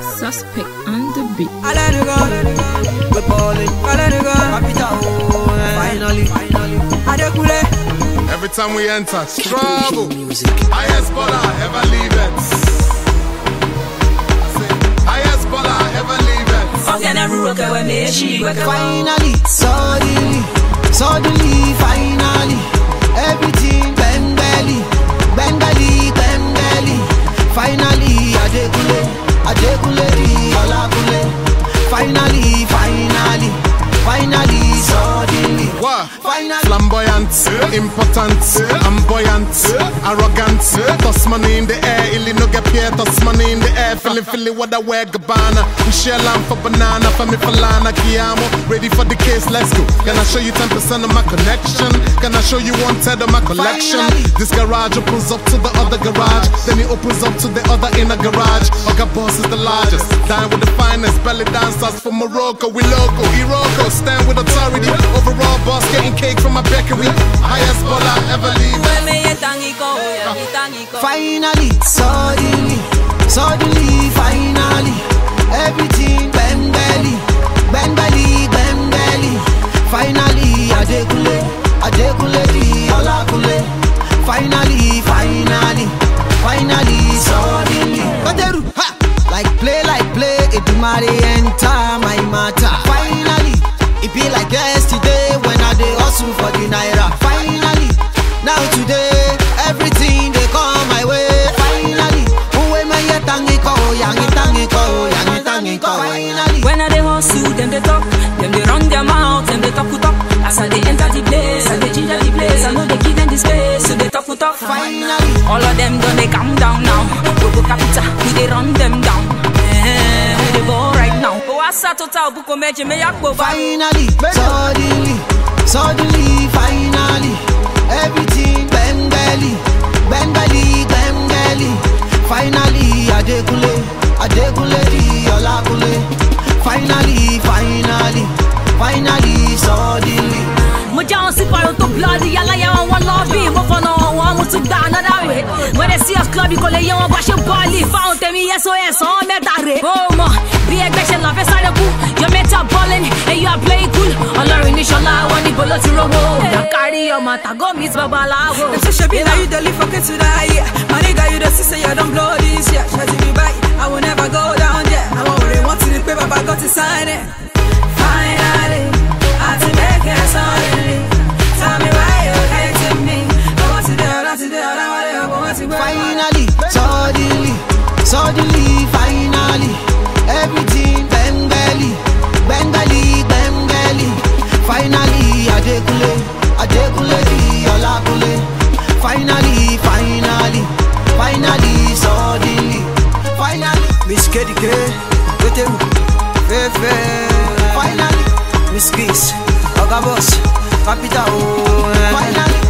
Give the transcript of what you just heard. Suspect on the beat. We're balling. Finally, Adekunle. Every time we enter, trouble. Highest baller ever leave it. Highest baller ever leave it. Finally, suddenly, finally, everything ben belly. Finally, Adekunle, Olabule. Finally, suddenly. Wow. Finally. Flamboyant, important, amboyant, arrogant. Toss money in the air, illy no get paid. Toss money in the air, feeling what I wear, Gabbana. We share lamb for banana, for me for lana, Kiamo. Ready for the case, let's go. Can I show you 10% of my connection? Can I show you 1/3 of my collection? Finally. This garage opens up to the other garage, then it opens up to the other inner garage. Oga boss is the largest, dine with the finest, belly dancers from Morocco. We local, Iroko, stand with authority. Overall boss, getting cake from my bakery. Highest baller ever leave. Finally, suddenly, finally, everything ben belly. Finally, Adekunle, Olabule. Finally, suddenly. Like play, it marry enter my matter. Finally, it be like yesterday when I dey hustle for the naira. Finally, now today everything they come my way. Finally, when I dey hustle, them they talk, them they run their mouth, them they talk. As I dey enter the place, I dey ginger the place. I know they give them the space, so they talk. Finally, all of them don't they calm down now. Go capital, we dey run them down. We dey ball right now. Finally, suddenly, finally, everything ben belly. Finally, Adekunle, Olabule. Finally, suddenly. Moja on si paro to bloody, yala yawa one love me, mo for no one mo to da another way. When they see us club, you call it yawa bashi bali. Found them yes or yes, on me dare. Oh ma, be a question, love is a cool. Your mates are balling, and you are playing cool. Olori ni shola, wani bolo ti robo. Dakari yo mata go miss babalawo. Them say shebi na you dey live for get to die. My nigga, you dey see say you don blow this. Yeah, shadi me by, I will never go down there. I won't worry, want to the paper, but got to sign it. Finally, I to make it solid. Suddenly, finally, everything ben belly. Finally, Adekunle, Olabule. Finally, suddenly, finally. Miss Kedi Gray, Gotewu, Fefe. Finally, Miss Peace, Oga Boss, Papita O. Finally.